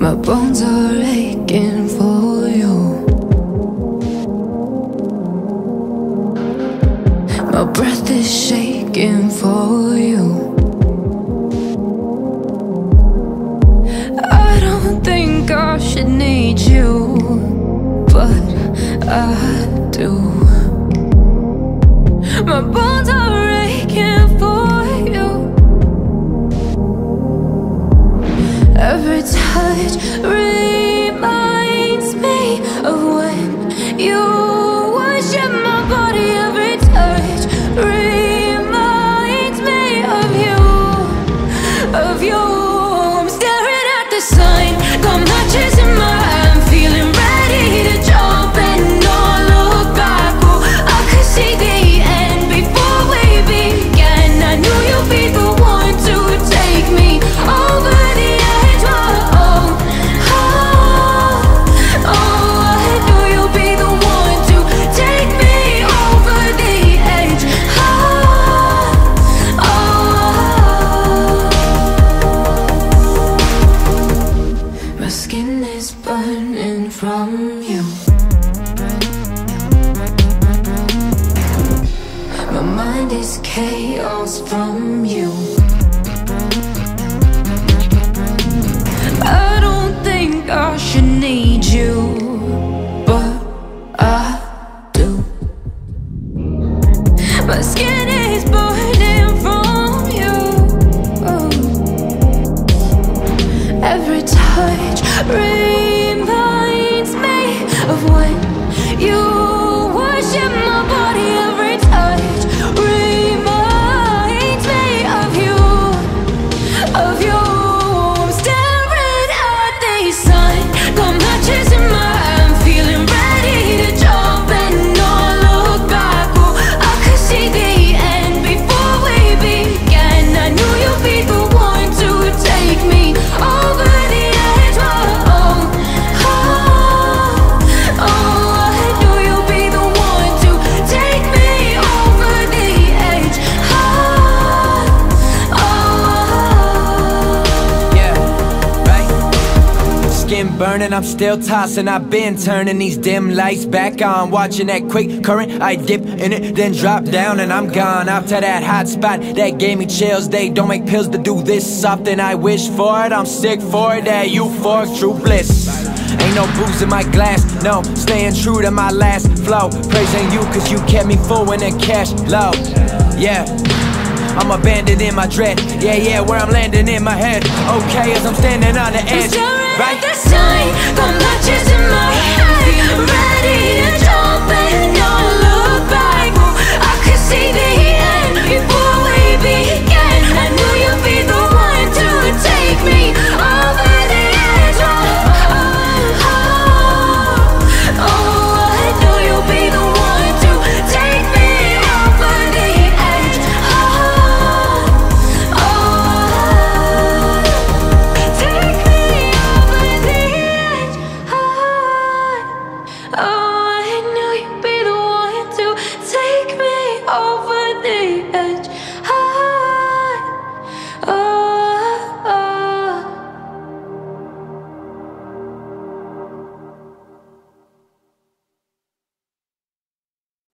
My bones are aching for you. My breath is shaking for you. I don't think I should need you, but I do. My bones are aching for you. Every touch reminds me of when you worship my body. Every touch reminds me of you, of you. I'm staring at the sign, got matches in my eye, I'm feeling ready to jump and no look back. Oh, I could see the end before we began. I knew you'd be the one to take me over the edge. Burning, I'm still tossing, I've been turning these dim lights back on. Watching that quick current, I dip in it, then drop down and I'm gone. Out to that hot spot that gave me chills. They don't make pills to do this often. I wish for it, I'm sick for it. That euphoric true bliss. Ain't no booze in my glass, no, staying true to my last flow. Praising you cause you kept me full in the cash low. Yeah, I'm abandoned in my dread. Yeah, yeah, where I'm landing in my head. Okay, as I'm standing on the edge. Right at the sign, got matches in my eye, ready to jump and not look back. I could see the end before we began. I knew you'd be the one to take me over the edge. Oh, oh, oh, oh, I knew you'd be the one to take me over the edge. Oh, oh, take me. Oh, I knew you'd be the one to take me over.